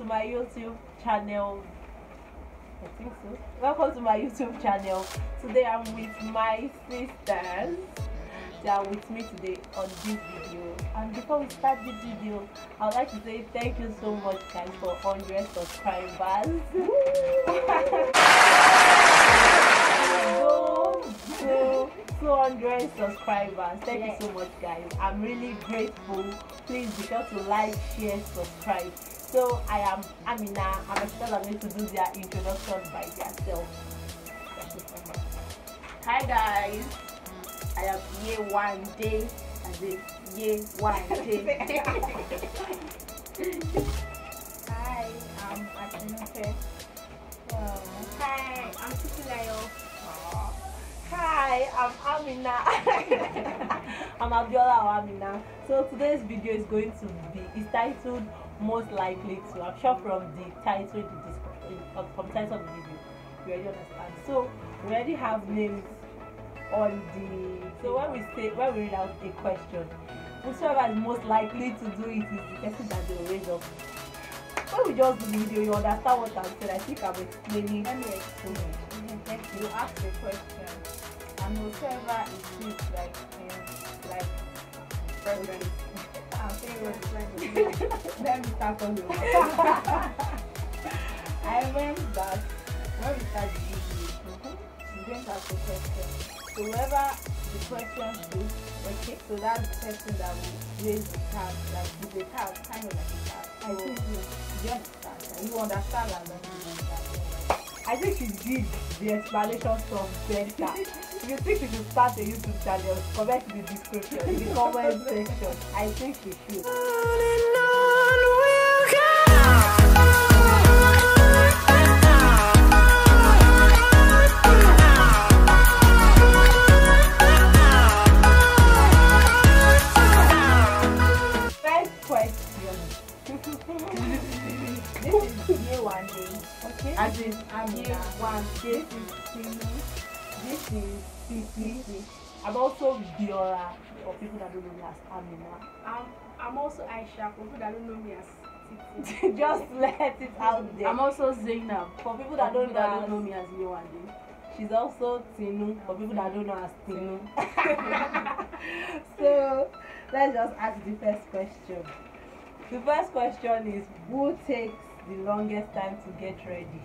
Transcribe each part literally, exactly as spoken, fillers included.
welcome to my YouTube channel. I think so. Welcome to my YouTube channel. Today I'm with my sisters. They are with me today on this video. And before we start this video, I would like to say thank you so much, guys, for one hundred subscribers. so, two hundred subscribers. Thank yes. you so much, guys. I'm really grateful. Please be sure to like, share, subscribe. So I am Amina. I'm expecting them to do their introductions by themselves. Thank you so much. Hi guys, I am Yewande. As in Yewande. Hi, I'm Atinu. Oh. Hi, I'm Titilayo. Oh. Hi, I'm Amina. I'm Abiola or Amina. So today's video is going to be it's titled most likely to. I'm sure from the title to description uh, from title of the video you already understand. So we already have names on the so when we say when we read out a question, whosoever is most likely to do it is the person that they will raise up. When we just do the video, you understand what I'm saying. I think I'm explaining. Let me explain. Mm-hmm. You ask the question and whosoever is this like uh, like president. Let me start on you. I went that when we start the video, she's going to ask the question. So whoever the question is, okay, so that's the person that will raise the tab, like with the tab, kind of like a tab. I think you just start, and you understand and then you understand. I think she did the explanation from better. If you think she should start a YouTube channel, comment in the description, in the comment section. I think she should. First question. This is Yewande. Okay. As in Yewande. This is Tinu. This is Titi. I'm also Abiola, for people that don't know me as Amina. I'm, I'm also Aisha, for people that don't know me as Titi. Just let it out there. I'm also Zainab, for people that, for don't, people know that don't know me as Yewande. She's also Tinu, for people that don't know as Tinu. So, let's just ask the first question. The first question is, who takes the longest time to get ready?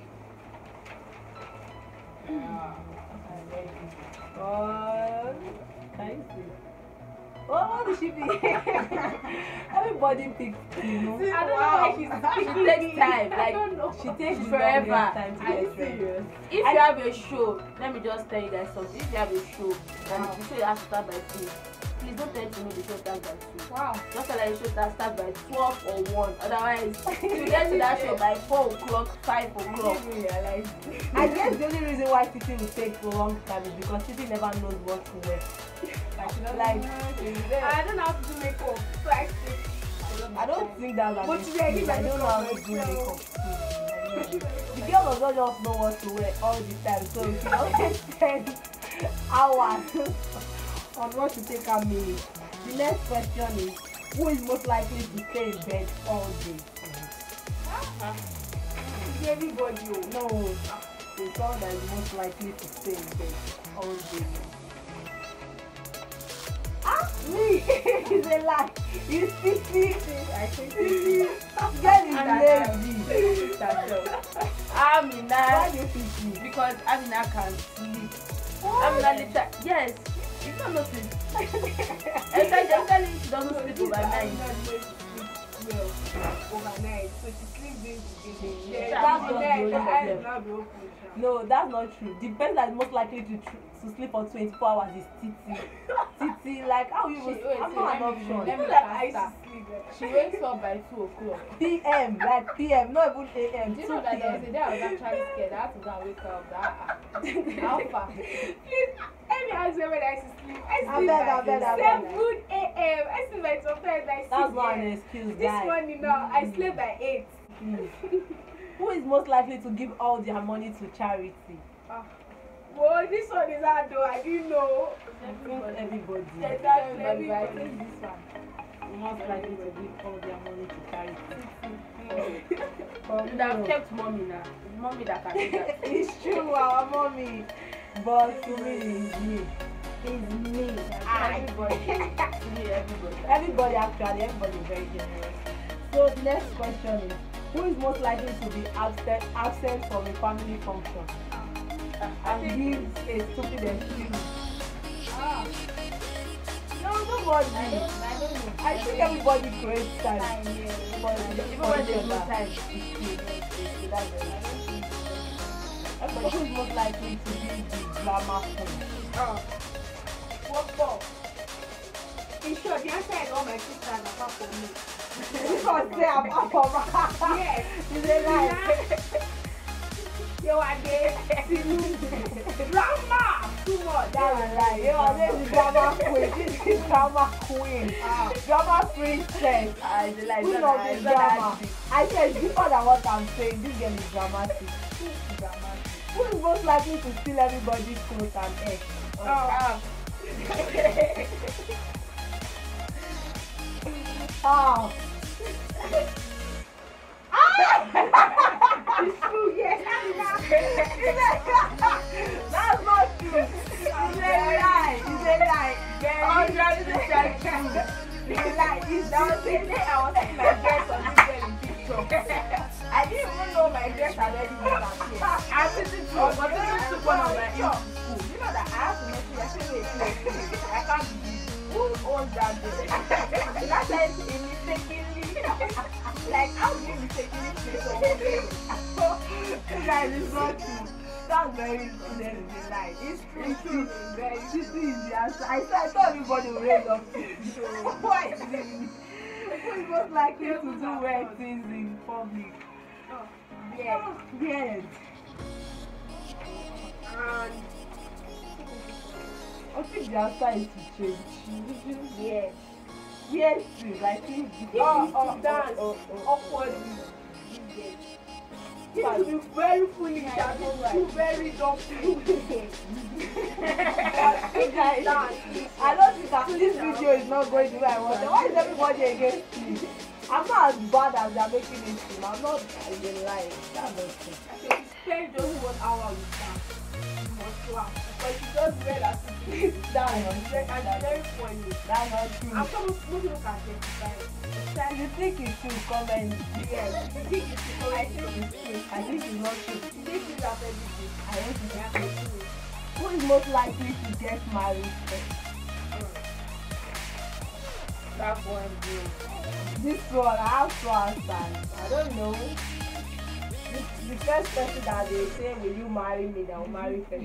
Yeah. Oh, thank you. Oh, the shippy. Everybody picks, you know. I don't wow. know why she's she takes time. Like, I don't know. She takes forever. Time to Are you serious? If I you have a show, let me just tell you guys something. If you have a show, and wow. the show you have to start by three, please don't tell me the show starts by two. Wow. Just tell like the show starts start by twelve or one. Otherwise, you get to that show by four o'clock, five o'clock. I didn't realize. I guess the only reason why Titi will take so long time is because Titi never knows what to wear. Like, like I don't know how to do makeup, so I think I don't think that like but today I, think I don't know how to do makeup. The girl does not just know what to wear all the time, so if you only spend hours on what to take a minute. The next question is, who is most likely to stay in bed all day? Uh-huh. Everybody, no, the girl that is most likely to stay in bed all day. Me is a lie. You see, see, I think see. Girl is lazy. That's all. Amina. Why do you see? Because Amina can sleep. Amina later. Yes. You don't notice. And I just tell you she doesn't sleep overnight. Well, overnight. So she sleeps during the day. Yeah, that's not true. No, that's not true. The person that is most likely to to sleep for twenty-four hours is Titi. Titi, like how you was, I'm not an option. Let me like Aisha. She wakes up by two o'clock. P M, like P M, not even A M. Do you know that there was a day I was actually scared. I had to go and wake up. That alpha. Please, let me ask you when I sleep. I sleep by seven A M I sleep by sometimes I sleep. That's not an excuse. This morning now, I sleep by eight. Who is most likely to give all their money to charity? Ah. Well, this one is hard though, I didn't know. Everybody. Everybody. Everybody. Everybody. I think this one. Most likely to give all their money to charity. Mommy, would have kept mommy now. Mommy that can do that. It's true, our mommy. But really, it's me. It's me. I. Everybody. me, everybody. Everybody actually, everybody is very generous. So next question is, who is most likely to be absent absent from a family function? Uh, and gives a stupid excuse. Ah. No, nobody. I don't, I don't know. I think everybody creates time. I mean, even when they do time, but who's most likely to be the drama queen? Oh. What for? In short, the answer is all my sisters apart from me. Because they are apart from her. Yes. Is it right? Yewande, Atinu, drama! Too much. That is right. Yewande is drama queen. This is drama queen. Ah. Drama princess. I like that. Who knows the drama? I said, deeper than what I'm saying, this girl is dramatic. Who is most likely to steal everybody's clothes and hair? Oh, ah. Oh. Ah! It's true, yes. That's not true. It's a lie. It's a lie. Very true. It's a lie. It's not true. I was in my dress on this picture. I didn't even know my dress had already been appeared. I said it too, but this is one of my in school. You know that I have to make it, I said wait, I can't be. Who owns that dress? And I said, it mistakenly. Like, how do you mistakenly say something? So, you guys, it's not true. That's very silly, like, it's true. It's true, very silly. I said, I thought everybody would raise up to it. So, why is it? Who is most likely to do weird things in public? Oh, yes. Yes. And I think the answer is to change. Yes. Yes, please. I think the answer is to dance upwardly. Yes. You have to be very foolish and you very dumb. I don't think that this video is not going the way I want. Why is everybody against me? I'm not as bad as they're making it seem. I'm not even lying. That's not true. Okay, it's very just one hour with that. You must laugh. But it's just real as it is. That's not true. And it's very funny. That's not true. I'm supposed to look at it. You think it's true, comment. Yes. You think it's true. I think it's true. I think it's not true. You think it's not everything. I think it's not true. Who is most likely to get married first? That one, dude. This one, I have to understand. I don't know. The, the first person that they say, will you marry me, they'll marry first.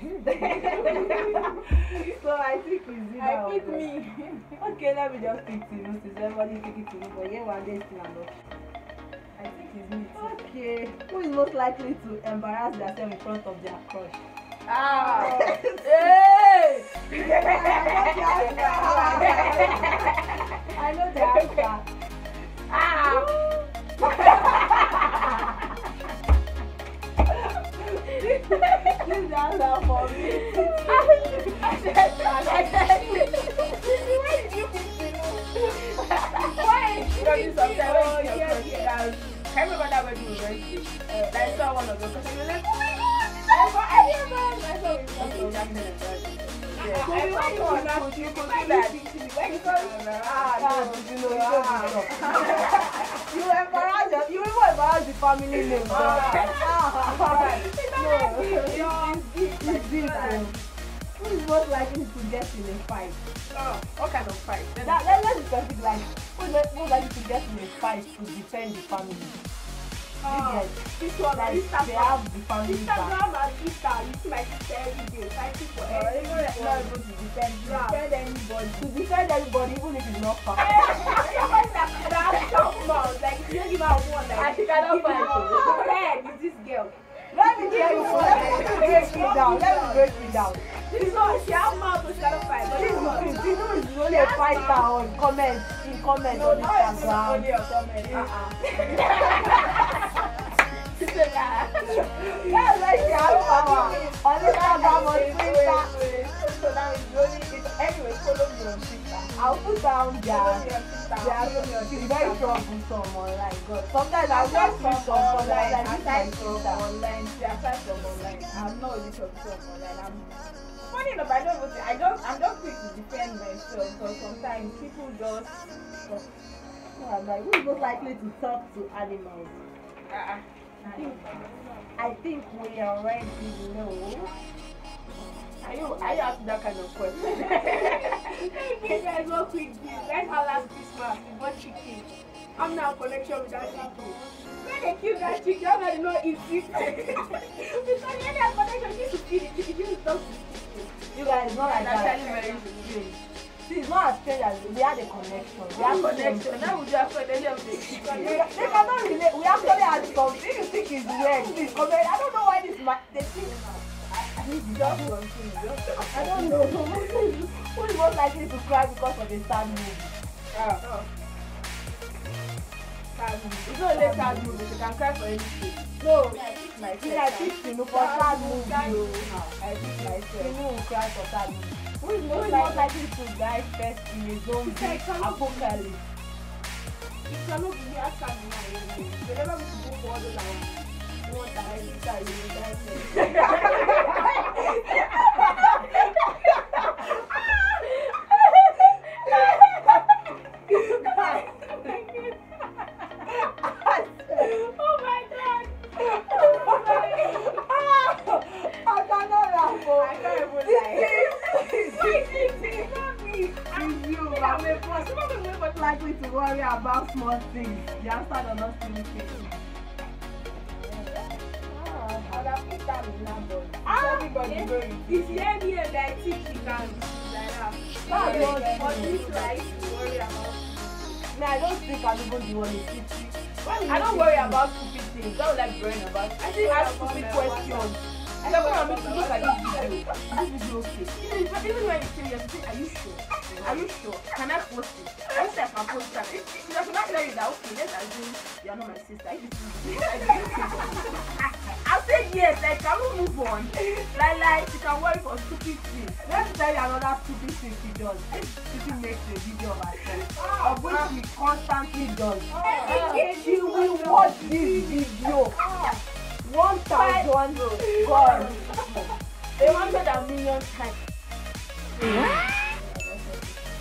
So I think it's I pick me. Okay, let me just pick Tinu since everybody pick Tinu, but Yewande is still an option. I think it's me too. Okay. Who is most likely to embarrass themselves in front of their crush? Ah! Hey! I know the answer. Ah! This is the answer for me. I said, why did you pick me? Why did you pick me? Oh, yes, yes. I remember that when you were very sick. I saw one of those because you were like, oh my God! I saw I saw it. I saw it. I You embarrass the family name. Who is most likely to get in a fight? Oh, what kind of fight? Let's discuss like who is most likely to get in a fight to defend the family? Oh, this one, like, they have the family sister, grandma, sister, you see my sister every day, fighting for everything. Uh, it's not able to defend, defend anybody. To defend anybody, even if it's not far. That's tough mouth, like, you don't give her one, like, I think I don't find it. Hey, is this girl? Let me tell you what, let me break it down, let me break it down. This one, she has mouth, but she cannot fight. This is, this is, is only a fighter on comments, in comments on Instagram. No, it's only a comment. That's why she has power. On Instagram, on Twitter. So now it's really, anyway, follow me on Twitter. I'll put down there. very troublesome online. Sometimes I just see some online. I type from online. I type from online. I'm not really troublesome online. I'm funny enough. I don't. I just. I'm just quick to defend myself. So sometimes people just. I'm like, who's most likely to talk to animals? Uh, I think, I think we already know. Are you, are you asking that kind of question? You guys work with this. That's how last Christmas we bought chicken. I'm now in connection with that chicken. When they kill that chicken, I'm not know it's it. Because when they have connection, you should kill the chicken, you should talk to it. You guys, not like that. Very strange. See, it's not as strange as we had a connection. We have connection. Now we do have connection with the chicken. They cannot relate. We actually had some. If you think it's weird, please comment. I don't know why this man. They think Just I don't know. Who is most likely to cry because of the sad movie? Yeah. Oh. Sad movie. It's not only sad movie, you can cry for anything. No, I pick myself. I pick you for sad movie. I pick myself. You will cry for sad movie. Who is most likely to die first in a zombie apocalypse? It cannot be a sad movie. Whenever we go for the life. I want to die Oh my God! I cannot laugh. I can't even lie. It's you. I'm a boss. Some of the people are likely to worry about small things. The answer is not significant. Ah, everybody yeah. Going. It's yeah, yeah, like chicken. But this right, worry about. No, I don't think I'm even the one who teaches. I don't worry about stupid things. I don't like worrying about. I think I ask stupid questions. I don't want to look at this video. This video okay. Even when you kill yourself, are you sure? Are you sure? Can I post it? I said I can post it. If I cannot tell you that, okay, let's assume you are not my sister. I do. I said yes, like can we move on? Like like she can worry for stupid things. Let me tell you another stupid thing she does. She makes a video of herself. Oh, of which she constantly does. Oh, she will watch this video. One thousand God. They wanted a million times.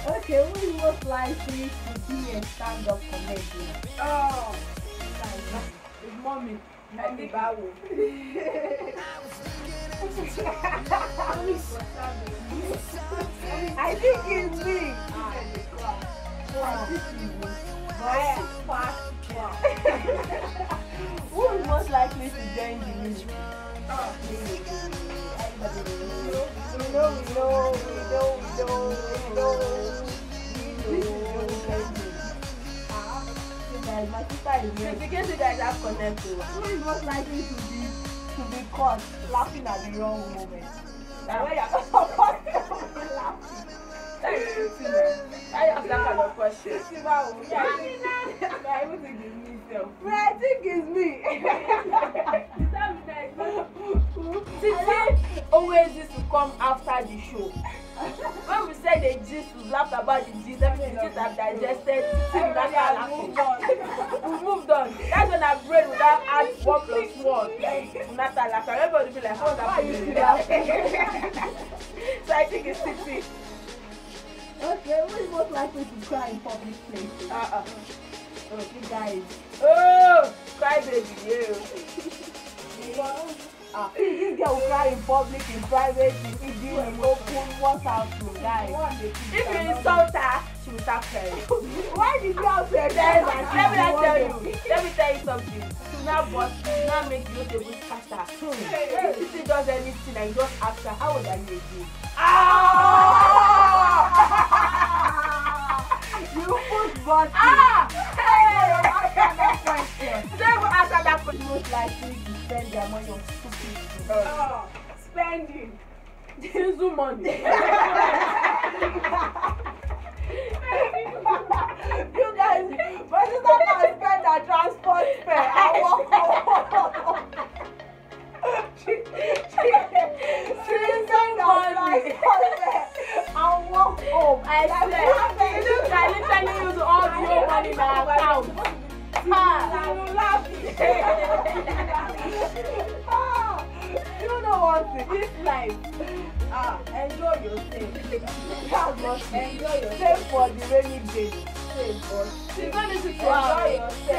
Okay, who is most likely to be a stand-up comedian? Oh, it's mommy. I think I will. I think it's me. I think Who is most likely to join the ministry? Oh, we know, we know, we know, we know, we know. We know. We know. My sister is here. Because you guys have connected. Who is most likely to be to be caught laughing at the wrong moment? That's why you are laughing. I asked that kind of question. I think it's me myself. I think it's me. Titi always used to come after the show. When we said the gist, we laughed about the gist, everything the gist I've digested, we moved on. We moved on. That's when our brain would have asked one plus one. Everybody would be like, how that you So I think it's Titi. Okay, who is most likely to cry in public places? Uh-uh. Oh, you guys. Oh, cry baby, you. Ah, this girl will cry in public, in private, in eating, in open, what's out to guys. If you insult her, she will start crying. Why did you have to let me tell you, let me tell you something. To not boss, to not make you able to catch her. If you see does anything and you just ask her, how would I make you? Ah! You put boss. Ah! Don't answer that question. Most likely to spend their money on stupid. Oh, spending. Diesel money. You guys, my sister can spend her transport fare. I walk for. She spend her transport fare. I walk home. I swear. You guys literally use all the. life. Ah, enjoy yourself. Enjoy yourself for the rainy day. You're going to enjoy yourself.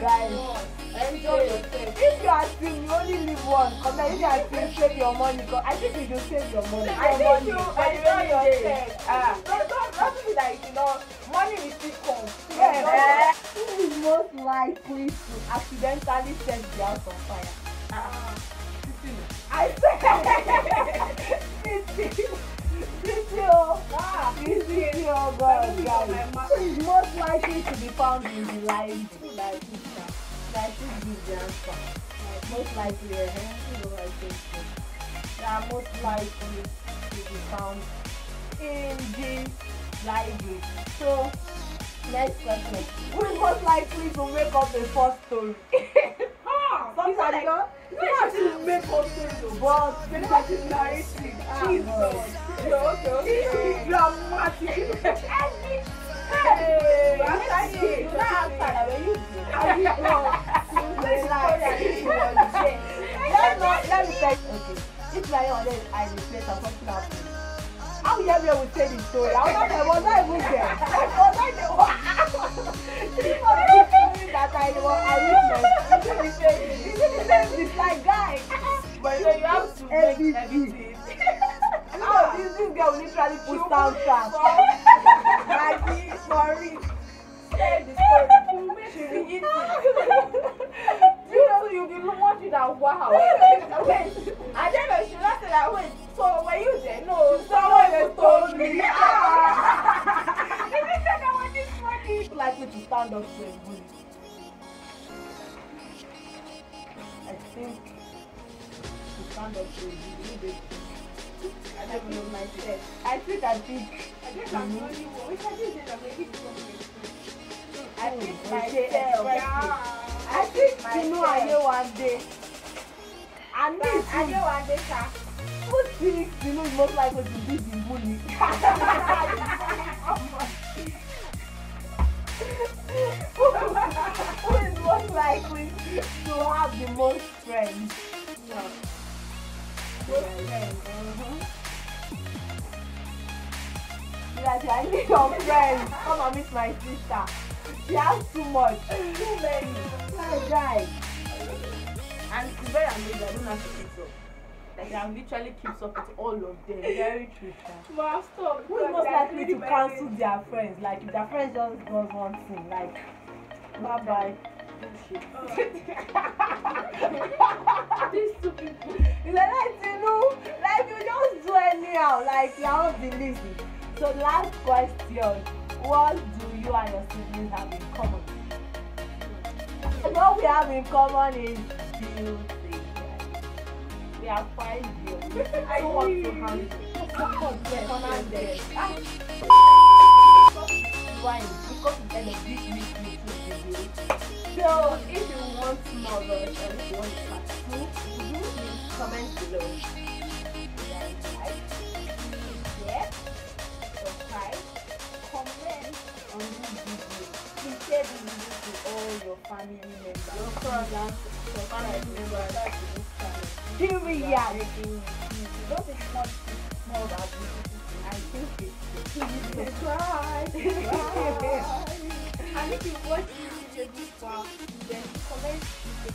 Guys. Enjoy yourself. If you are still, you only live one. Because if you are still, save your money. I think you should save your money. I think you enjoy yourself. Ah, don't don't be like, you know, money is still comes. Who is most likely to accidentally set the house on fire? Ah, I said. Titilayo. Titilayo. Ah, Titilayo. God, who is most likely to be found in the library? I should give the answer. Like, most likely, I don't know I think so. They are most likely to be found in the library. So, next question. Who is most likely to make up a false story? Ah, sometimes like, not. Not to make up stories, but they have to narrate it. Jesus. Okay, okay. This is dramatic. Hey, hey, if my own I replace a particular place, how will everyone will tell the story? I was not even there. I was not the one that I was. I witnessed. It's the same with my guy. But you have to make everything. How is this girl literally put down trash? Sorry. Say the story. She will eat it. You know, you'll be watching that. Wow. Wait. I don't know. She not say that. Wait. So were you there? No. Someone just told me. Ah. Did you say that was this funny? People like me to stand up to a bully. I think to stand up to a bully. I don't know myself. I think I did. I think I'm the only one. Which I did is that maybe people will I think myself. I think Atinu and Yewande. And me and Yewande, sir. Who thinks Atinu is most likely to be the bully? Who is most likely to have the most friends? No. Most friends. Mm-hmm. Like, I need your friends. Come and meet my sister. She has too much. Too many. My guy. And it's very amazing. I don't have to keep up. Like, I literally keeps up with all of them. Very true. Well, stop. Who is most likely to cancel their friends? Like, if their friends just does one thing, like, bye bye. These two people. It's like, you know, like, you just do anyhow. Like, you have the list. So last question, what do you and your siblings have in common? What we have in common is beauty. We are quite beautiful. I don't want to handle it. Why? Because it's a big mystery to do. So if you want more of us and you want part two, please comment below. Yeah. Comment on this video. Please share this video to all your family members. Your brothers, your family members, this channel. Do we react? Because it's not small that beautiful. I think it's beautiful. Subscribe. And if you watch this video this far, then comment.